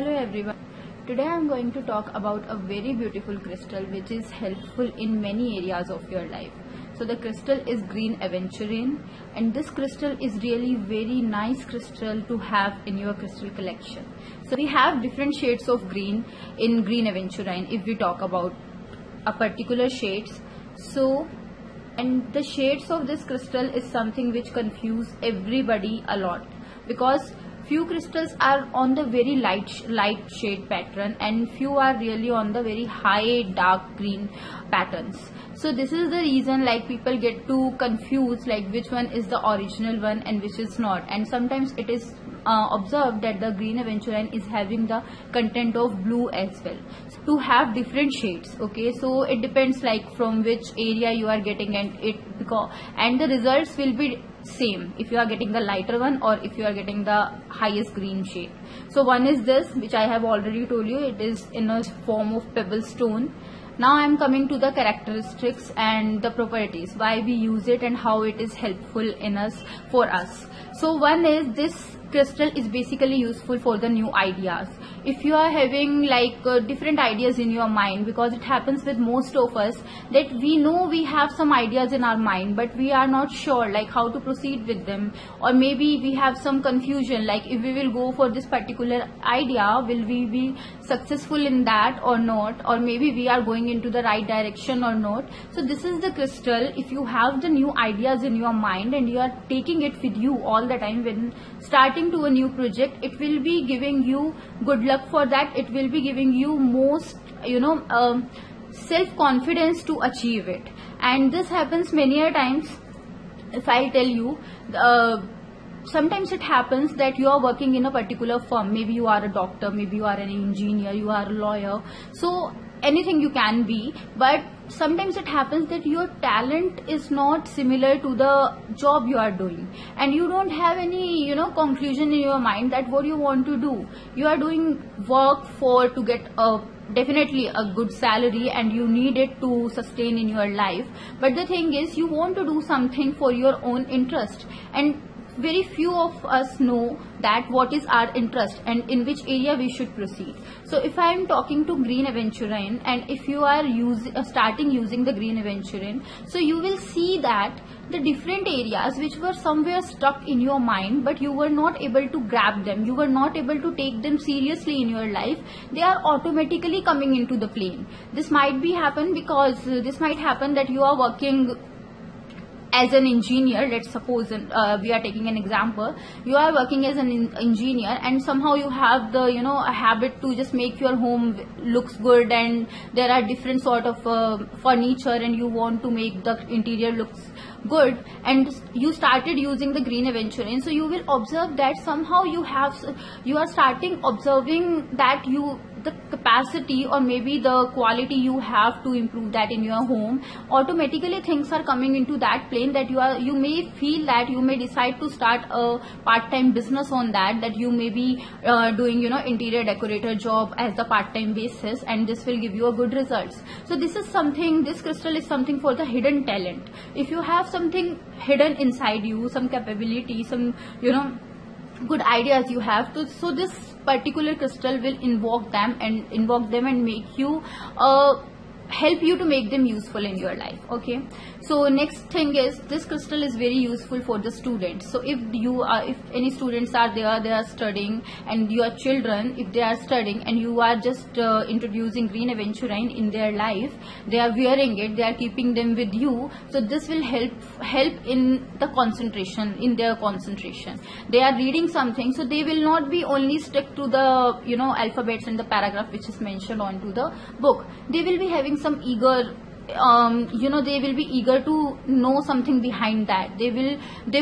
Hello everyone, today I am going to talk about a very beautiful crystal which is helpful in many areas of your life. So the crystal is Green Aventurine, and this crystal is really very nice crystal to have in your crystal collection. So we have different shades of green in Green Aventurine if we talk about a particular shades. And the shades of this crystal is something which confuses everybody a lot, because few crystals are on the very light shade pattern and few are really on the very high dark green patterns. So this is the reason like people get too confused like which one is the original one and which is not. And sometimes it is observed that the Green Aventurine is having the content of blue as well. So to have different shades, okay, so it depends like from which area you are getting, and the results will be same if you are getting the lighter one or if you are getting the highest green shade. So one is this, which I have already told you, it is in a form of pebble stone. Now I am coming to the characteristics and the properties, why we use it and how it is helpful in us, for us. So one is, this crystal is basically useful for the new ideas. If you are having like different ideas in your mind, because it happens with most of us that we know we have some ideas in our mind but we are not sure like how to proceed with them, or maybe we have some confusion like if we will go for this particular idea, will we be successful in that or not, or maybe we are going into the right direction or not. So this is the crystal. If you have the new ideas in your mind and you are taking it with you all the time when starting to a new project, it will be giving you good luck for that. It will be giving you most, you know, self-confidence to achieve it. And this happens many a times. If I tell you, sometimes it happens that you are working in a particular firm. Maybe you are a doctor, maybe you are an engineer, you are a lawyer. So anything you can be, but sometimes it happens that your talent is not similar to the job you are doing, and you don't have any, you know, conclusion in your mind that what you want to do. You are doing work to get definitely a good salary, and you need it to sustain in your life, but the thing is you want to do something for your own interest, and very few of us know that what is our interest and in which area we should proceed. So if I am talking to Green Aventurine, and if you are starting using the Green Aventurine, so you will see that the different areas which were somewhere stuck in your mind but you were not able to grab them, you were not able to take them seriously in your life, they are automatically coming into the plane. This might be happen because this might happen that you are working as an engineer. Let's suppose we are taking an example, you are working as an engineer, and somehow you have the, you know, a habit to just make your home looks good, and there are different sort of furniture and you want to make the interior looks good, and you started using the Green Aventurine. So you will observe that somehow you are starting observing that the capacity or maybe the quality you have to improve that in your home. Automatically things are coming into that plane that you may feel that you may decide to start a part-time business on that you may be doing, you know, interior decorator job as the part-time basis, and this will give you a good results. So this crystal is something for the hidden talent. If you have something hidden inside you, some capability, some, you know, good ideas you have, so this particular crystal will invoke them and make you help you to make them useful in your life. Okay, so next thing is, this crystal is very useful for the students. So if any students are there, they are studying, and your children, if they are studying and you are just introducing Green Aventurine in their life, they are wearing it, they are keeping them with you, so this will help in the concentration, in their concentration. They are reading something, so they will not be only stuck to the, you know, alphabets and the paragraph which is mentioned onto the book. They will be having some eager they will be eager to know something behind that. They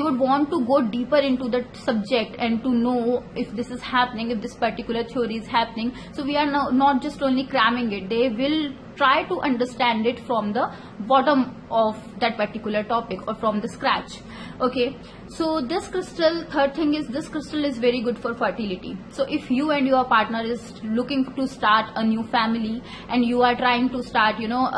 would want to go deeper into that subject and to know if this is happening, if this particular theory is happening. So we are not just only cramming it, they will try to understand it from the bottom of that particular topic or from the scratch. Okay, so this crystal, third thing is, this crystal is very good for fertility. So if you and your partner is looking to start a new family, and you are trying to start, you know,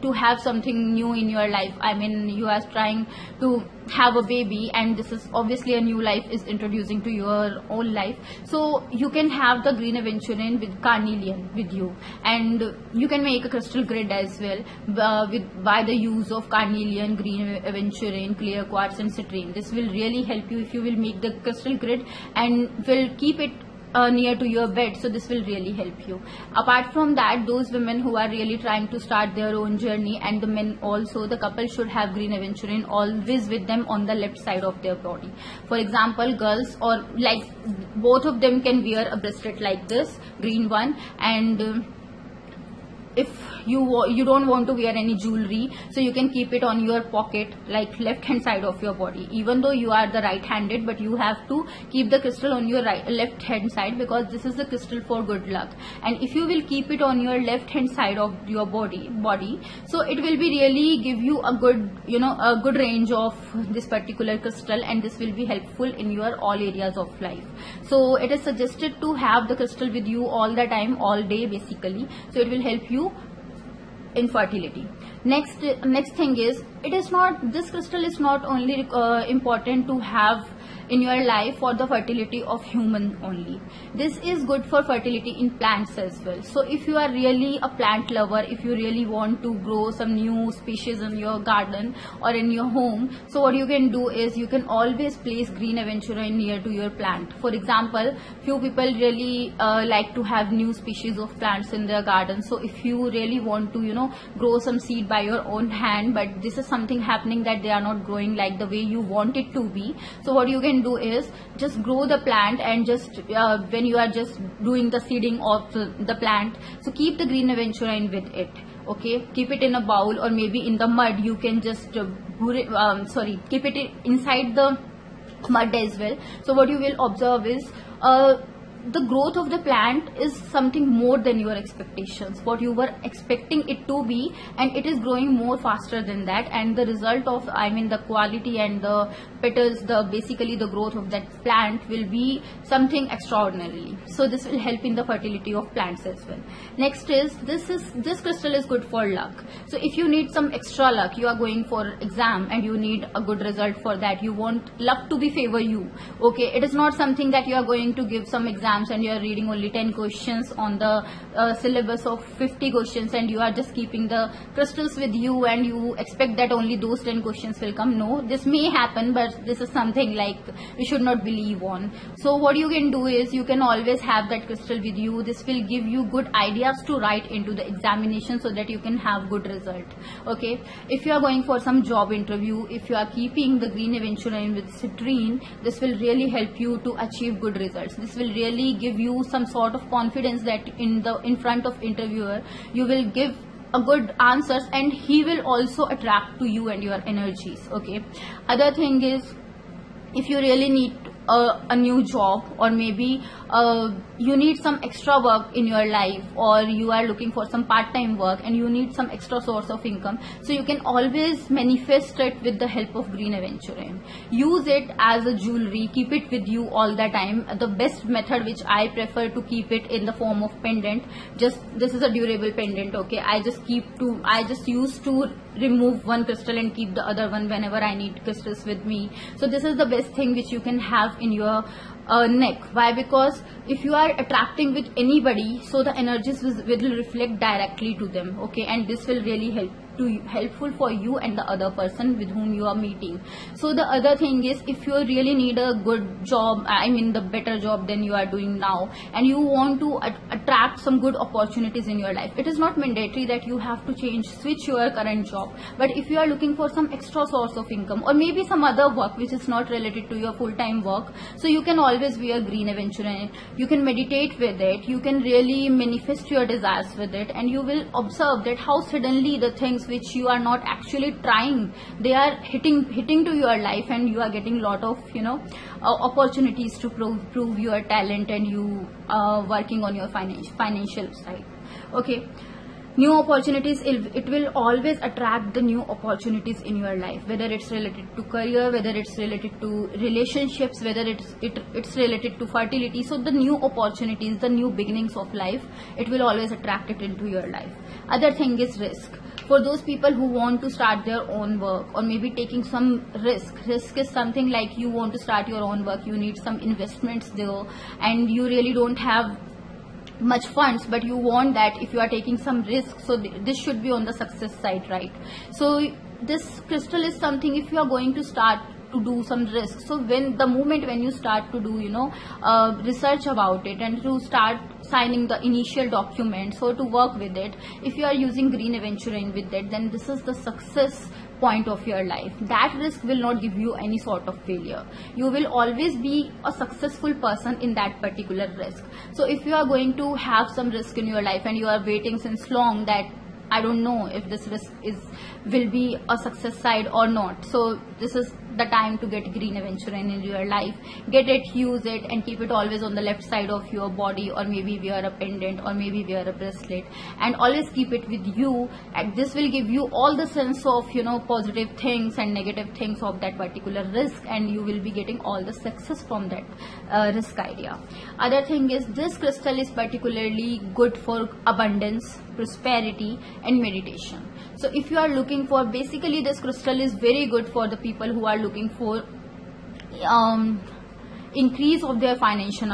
to have something new in your life, I mean you are trying to have a baby, and this is obviously a new life is introducing to your own life. So you can have the green aventurine with carnelian with you, and you can make a crystal grid as well by the use of carnelian, green aventurine, clear quartz and citrine. This will really help you if you will make the crystal grid and will keep it near to your bed. So this will really help you. Apart from that, those women who are really trying to start their own journey, and the men also, the couple should have green aventurine always with them on the left side of their body. For example, girls, or like both of them can wear a bracelet like this, green one, and if you don't want to wear any jewelry, so you can keep it on your pocket, like left hand side of your body. Even though you are the right handed, but you have to keep the crystal on your left hand side, because this is the crystal for good luck. And if you will keep it on your left hand side of your body, so it will be really give you a good, a good range of this particular crystal, and this will be helpful in your all areas of life. So it is suggested to have the crystal with you all the time, all day basically. So it will help you infertility. Next thing is, this crystal is not only important to have in your life for the fertility of human only. This is good for fertility in plants as well. So if you are really a plant lover, if you really want to grow some new species in your garden or in your home, so what you can do is you can always place green aventurine near to your plant. For example, few people really like to have new species of plants in their garden. So if you really want to grow some seed by your own hand, but this is something happening that they are not growing like the way you want it to be, so what you can do is just grow the plant, and just when you are just doing the seeding of the plant, so keep the green aventurine with it. Okay, keep it in a bowl, or maybe in the mud. You can just keep it inside the mud as well. So what you will observe is the growth of the plant is something more than your expectations, what you were expecting it to be, and it is growing more faster than that. And the result of, the quality and the petals, basically the growth of that plant will be something extraordinary. So this will help in the fertility of plants as well. Next is, this crystal is good for luck. So if you need some extra luck, you are going for exam and you need a good result for that, you want luck to be favor you. Okay, it is not something that you are going to give some exam and you are reading only 10 questions on the syllabus of 50 questions, and you are just keeping the crystals with you and you expect that only those 10 questions will come. No, this may happen, but this is something like we should not believe on. So what you can do is you can always have that crystal with you. This will give you good ideas to write into the examination, so that you can have good result. Okay, if you are going for some job interview, if you are keeping the green aventurine with citrine, this will really help you to achieve good results. This will really give you some sort of confidence that in front of interviewer you will give a good answers, and he will also attract to you and your energies. Okay, other thing is, if you really need a new job, or maybe you need some extra work in your life, or you are looking for some part-time work and you need some extra source of income, so you can always manifest it with the help of green aventurine. Use it as a jewelry, keep it with you all the time. The best method which I prefer to keep it in the form of pendant. This is a durable pendant. Okay, I just used to remove one crystal and keep the other one whenever I need crystals with me. So this is the best thing which you can have in your neck. Why? Because if you are attracting with anybody, so the energies will reflect directly to them. Okay, and this will really helpful for you and the other person with whom you are meeting. So the other thing is, if you really need a good job, the better job than you are doing now, and you want to attract some good opportunities in your life, it is not mandatory that you have to switch your current job. But if you are looking for some extra source of income, or maybe some other work which is not related to your full-time work, so you can always wear green aventurine. You can meditate with it, you can really manifest your desires with it, and you will observe that how suddenly the things which you are not actually trying, they are hitting to your life, and you are getting lot of opportunities to prove your talent, and you are working on your financial side. Okay, new opportunities, it will always attract the new opportunities in your life, whether it's related to career, whether it's related to relationships, whether it's related to fertility. So the new opportunities, the new beginnings of life, it will always attract it into your life. Other thing is risk. for those people who want to start their own work, or maybe taking some risk is something like you want to start your own work, you need some investments there, and you really don't have much funds, but you want that if you are taking some risk, so this should be on the success side, right? So this crystal is something, if you are going to start to do some risk, so the moment you start to do research about it and to start signing the initial document, so to work with it, if you are using Green Aventurine with it, then this is the success point of your life. That risk will not give you any sort of failure. You will always be a successful person in that particular risk. So if you are going to have some risk in your life and you are waiting since long that I don't know if this risk will be a success side or not, so this is the time to get Green Aventurine in your life. Get it, use it, and keep it always on the left side of your body, or maybe wear a pendant, or maybe wear a bracelet, and always keep it with you, and this will give you all the sense of positive things and negative things of that particular risk, and you will be getting all the success from that risk idea. Other thing is, this crystal is particularly good for abundance, prosperity and meditation. So if you are looking for, basically this crystal is very good for the people who are looking for increase of their financial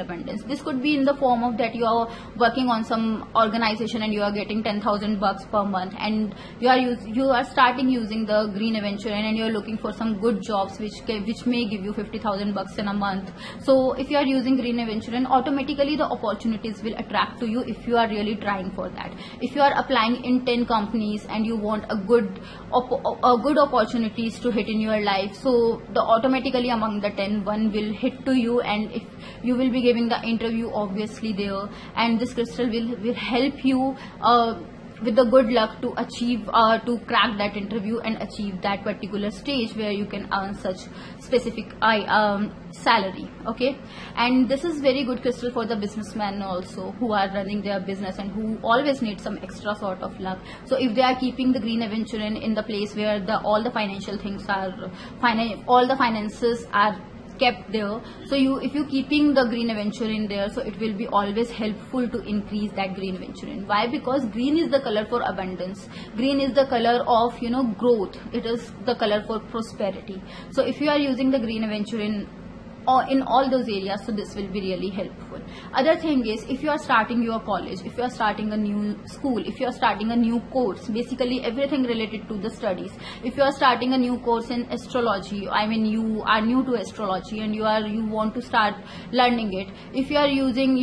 abundance. This could be in the form of that you are working on some organization and you are getting $10,000 per month, and you are starting using the Green Aventurine and you are looking for some good jobs which may give you $50,000 in a month. So if you are using Green Aventurine, automatically the opportunities will attract to you if you are really trying for that. If you are applying in 10 companies and you want a good opportunities to hit in your life, so the automatically among the 10, one will hit to you, and if you will be giving the interview obviously there, and this crystal will help you with the good luck to achieve to crack that interview and achieve that particular stage where you can earn such specific salary. Okay, and this is very good crystal for the businessmen also who are running their business and who always need some extra sort of luck. So if they are keeping the Green Aventurine in the place where all the finances are kept there, so if you're keeping the Green Aventurine there, so it will be always helpful to increase that Green Aventurine. Why? Because green is the color for abundance, green is the color of growth, it is the color for prosperity. So if you are using the Green Aventurine or in all those areas, so this will be really helpful. Other thing is, if you are starting your college, if you are starting a new school, if you are starting a new course, basically everything related to the studies, if you are starting a new course in astrology, I mean you are new to astrology and you want to start learning it, if you are using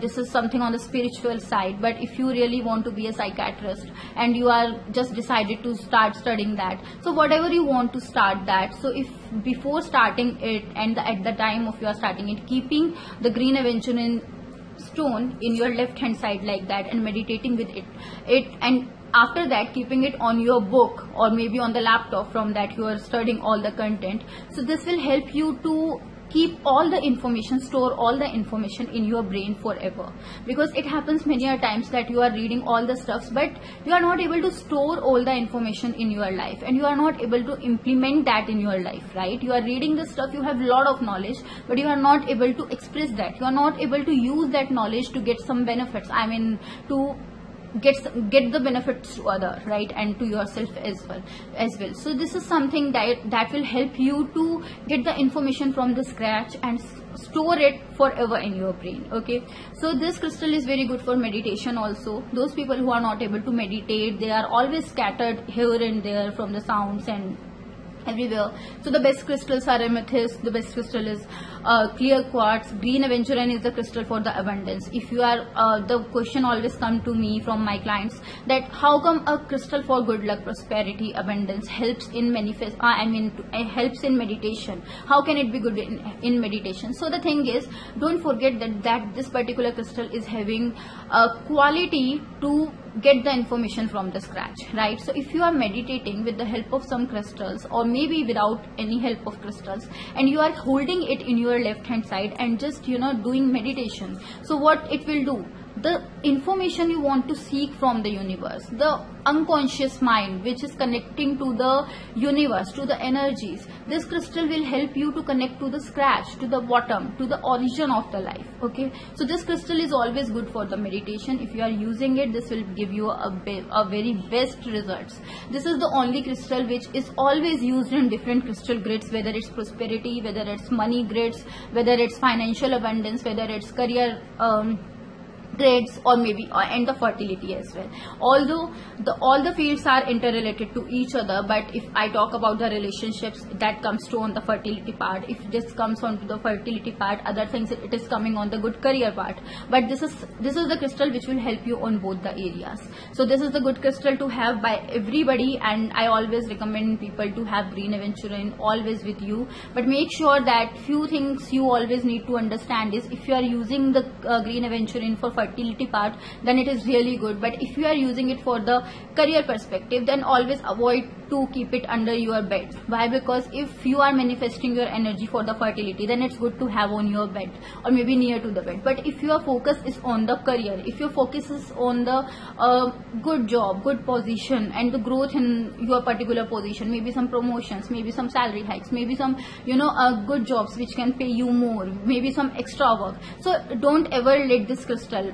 this is something on the spiritual side, but if you really want to be a psychiatrist and you are just decided to start studying that, so whatever you want to start that, so if before starting it and at the time of your starting it, keeping the Green Aventurine stone in your left hand side like that and meditating with it, and after that keeping it on your book or maybe on the laptop from that you are studying all the content, so this will help you to keep all the information, store all the information in your brain forever, because it happens many a times that you are reading all the stuffs but you are not able to store all the information in your life and you are not able to implement that in your life, right? You are reading the stuff, you have a lot of knowledge, but you are not able to express that, you are not able to use that knowledge to get some benefits, I mean to get the benefits to other, right, and to yourself as well. So this is something that will help you to get the information from the scratch and store it forever in your brain. Okay, so this crystal is very good for meditation also. Those people who are not able to meditate, they are always scattered here and there from the sounds and everywhere. So the best crystals are amethyst, the best crystal is clear quartz. Green Aventurine is the crystal for the abundance. If you are the question always come to me from my clients that how come a crystal for good luck, prosperity, abundance helps in helps in meditation, how can it be good in meditation? So the thing is, don't forget that this particular crystal is having a quality to get the information from the scratch, right? So if you are meditating with the help of some crystals or maybe without any help of crystals and you are holding it in your left hand side and just doing meditation, so what it will do, the information you want to seek from the universe, the unconscious mind which is connecting to the universe, to the energies. This crystal will help you to connect to the scratch, to the bottom, to the origin of the life. Okay, so this crystal is always good for the meditation. If you are using it, this will give you a very best results. This is the only crystal which is always used in different crystal grids, whether it's prosperity, whether it's money grids, whether it's financial abundance, whether it's career grades, or maybe and the fertility as well. Although all the fields are interrelated to each other, but if I talk about the relationships, that comes to on the fertility part. If this comes on to the fertility part, other things it is coming on the good career part. But this is the crystal which will help you on both the areas. So this is the good crystal to have by everybody, and I always recommend people to have Green Aventurine always with you. But make sure that few things you always need to understand is, if you are using the Green Aventurine for fertility part, then it is really good. But if you are using it for the career perspective, then always avoid to keep it under your bed. Why? Because if you are manifesting your energy for the fertility, then it's good to have on your bed or maybe near to the bed. But if your focus is on the career, if your focus is on the good job, good position, and the growth in your particular position, maybe some promotions, maybe some salary hikes, maybe some good jobs which can pay you more, maybe some extra work. So don't ever let this crystal,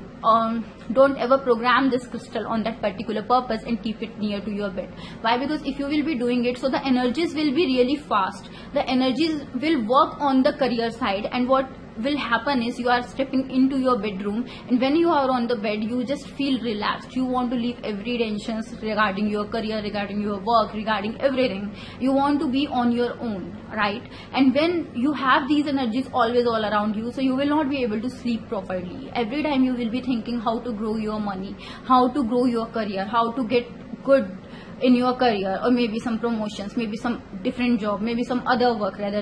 don't ever program this crystal on that particular purpose and keep it near to your bed. Why? Because if you will be doing it, so the energies will be really fast. The energies will work on the career side, and what will happen is, you are stepping into your bedroom, and when you are on the bed, you just feel relaxed. You want to leave every tension regarding your career, regarding your work, regarding everything. You want to be on your own, right? And when you have these energies always all around you, so you will not be able to sleep properly. Every time you will be thinking how to grow your money, how to grow your career, how to get good in your career, or maybe some promotions, maybe some different job, maybe some other work rather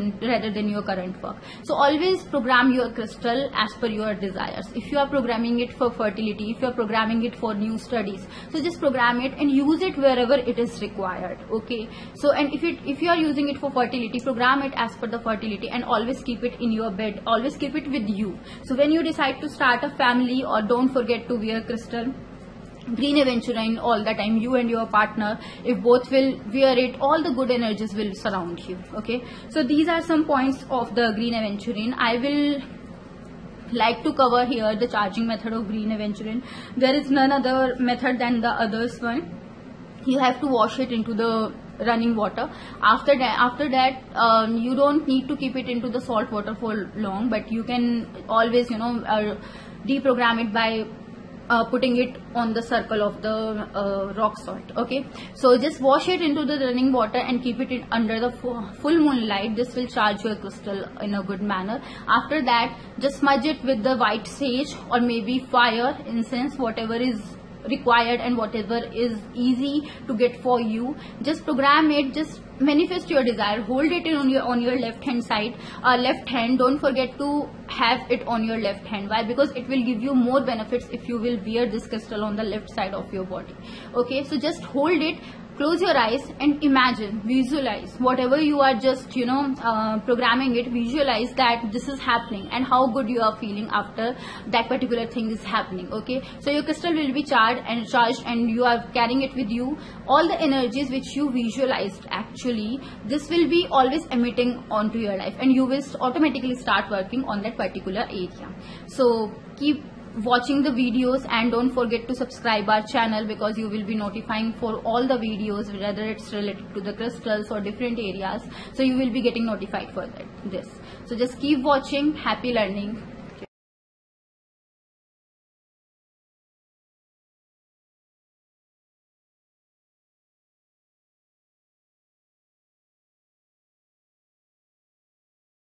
than your current work. So always program your crystal as per your desires. If you are programming it for fertility, if you are programming it for new studies, so just program it and use it wherever it is required. Okay, so and if you are using it for fertility, program it as per the fertility, and always keep it in your bed, always keep it with you. So when you decide to start a family, or don't forget to wear crystal Green Aventurine all the time. You and your partner, if both will wear it, all the good energies will surround you. Okay, so these are some points of the Green Aventurine. I will like to cover here the charging method of Green Aventurine. There is none other method than the others one. You have to wash it into the running water. After that you don't need to keep it into the salt water for long, but you can always deprogram it by putting it on the circle of the rock salt. Okay, so just wash it into the running water and keep it in under the full moonlight. This will charge your crystal in a good manner. After that, just smudge it with the white sage, or maybe fire, incense, whatever is required and whatever is easy to get for you. Just program it, just manifest your desire. Hold it on your left hand side, left hand. Don't forget to have it on your left hand. Why? Because it will give you more benefits if you will wear this crystal on the left side of your body. Okay, so just hold it, close your eyes, and imagine, visualize whatever you are just programming it. Visualize that this is happening and how good you are feeling after that particular thing is happening. Okay, so your crystal will be charged, and you are carrying it with you. All the energies which you visualized, actually this will be always emitting onto your life, and you will automatically start working on that particular area. So keep watching the videos, and don't forget to subscribe our channel, because you will be notifying for all the videos, whether it's related to the crystals or different areas. So you will be getting notified for this. So just keep watching. Happy learning.